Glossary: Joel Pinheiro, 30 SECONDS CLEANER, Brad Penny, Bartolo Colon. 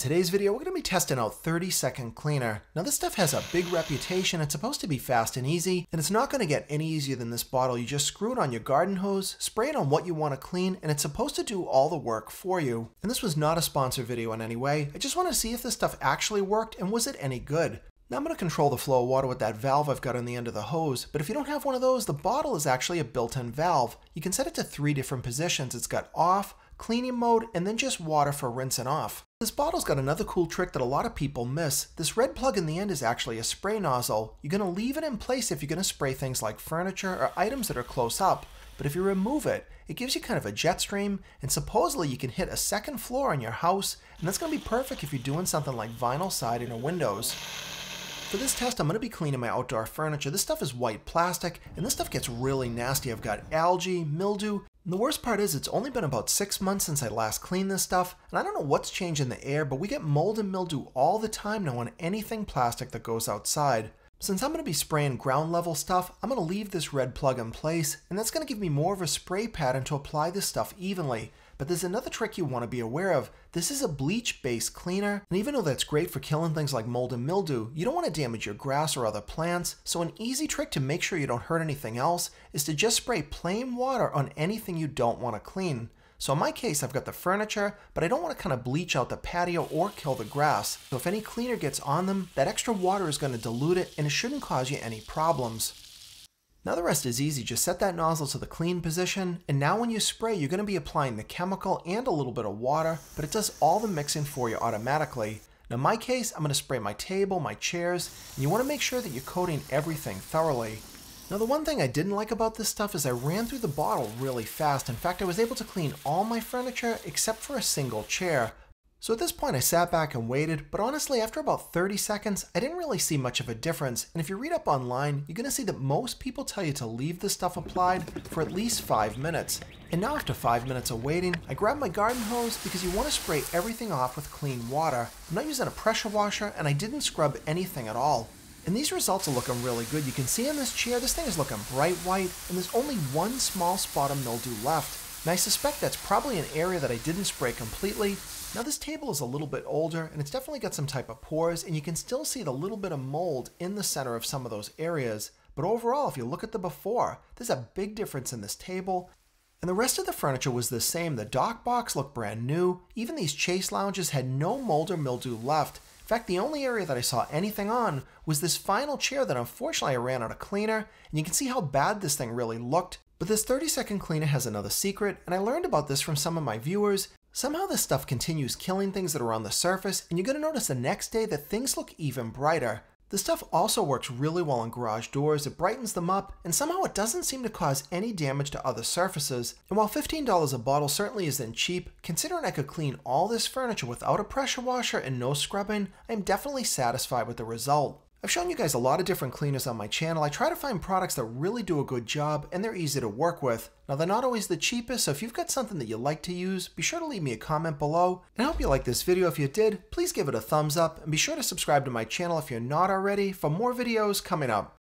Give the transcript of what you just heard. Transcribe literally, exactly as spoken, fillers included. today's video, we're going to be testing out thirty second Cleaner. Now this stuff has a big reputation. It's supposed to be fast and easy, and it's not going to get any easier than this bottle. You just screw it on your garden hose, spray it on what you want to clean, and it's supposed to do all the work for you. And this was not a sponsored video in any way. I just wanted to see if this stuff actually worked and was it any good. Now I'm going to control the flow of water with that valve I've got on the end of the hose, but if you don't have one of those, the bottle is actually a built-in valve. You can set it to three different positions. It's got off, cleaning mode, and then just water for rinsing off. This bottle's got another cool trick that a lot of people miss. This red plug in the end is actually a spray nozzle. You're going to leave it in place if you're going to spray things like furniture or items that are close up, but if you remove it, it gives you kind of a jet stream, and supposedly you can hit a second floor on your house, and that's going to be perfect if you're doing something like vinyl siding or windows. For this test, I'm going to be cleaning my outdoor furniture. This stuff is white plastic, and this stuff gets really nasty. I've got algae, mildew, and the worst part is it's only been about six months since I last cleaned this stuff, and I don't know what's changed in the air, but we get mold and mildew all the time now on anything plastic that goes outside. Since I'm going to be spraying ground level stuff, I'm going to leave this red plug in place, and that's going to give me more of a spray pattern to apply this stuff evenly. But there's another trick you want to be aware of. This is a bleach-based cleaner, and even though that's great for killing things like mold and mildew, you don't want to damage your grass or other plants, so an easy trick to make sure you don't hurt anything else is to just spray plain water on anything you don't want to clean. So in my case, I've got the furniture, but I don't want to kind of bleach out the patio or kill the grass, so if any cleaner gets on them, that extra water is going to dilute it, and it shouldn't cause you any problems. Now the rest is easy. Just set that nozzle to the clean position, and now when you spray, you're going to be applying the chemical and a little bit of water, but it does all the mixing for you automatically. Now in my case, I'm going to spray my table, my chairs, and you want to make sure that you're coating everything thoroughly. Now the one thing I didn't like about this stuff is I ran through the bottle really fast. In fact, I was able to clean all my furniture except for a single chair. So at this point I sat back and waited, but honestly after about thirty seconds I didn't really see much of a difference, and if you read up online you're going to see that most people tell you to leave this stuff applied for at least five minutes. And now after five minutes of waiting, I grabbed my garden hose because you want to spray everything off with clean water. I'm not using a pressure washer and I didn't scrub anything at all. And these results are looking really good. You can see on this chair, this thing is looking bright white, and there's only one small spot of mildew left. And I suspect that's probably an area that I didn't spray completely. Now this table is a little bit older, and it's definitely got some type of pores, and you can still see the little bit of mold in the center of some of those areas. But overall, if you look at the before, there's a big difference in this table. And the rest of the furniture was the same. The dock box looked brand new. Even these chase lounges had no mold or mildew left. In fact, the only area that I saw anything on was this final chair that unfortunately I ran out of cleaner, and you can see how bad this thing really looked. But this thirty second Cleaner has another secret, and I learned about this from some of my viewers. Somehow this stuff continues killing things that are on the surface, and you're going to notice the next day that things look even brighter. This stuff also works really well on garage doors. It brightens them up, and somehow it doesn't seem to cause any damage to other surfaces. And while fifteen dollars a bottle certainly isn't cheap, considering I could clean all this furniture without a pressure washer and no scrubbing, I'm definitely satisfied with the result. I've shown you guys a lot of different cleaners on my channel. I try to find products that really do a good job and they're easy to work with. Now they're not always the cheapest, so if you've got something that you like to use, be sure to leave me a comment below. And I hope you liked this video. If you did, please give it a thumbs up and be sure to subscribe to my channel if you're not already for more videos coming up.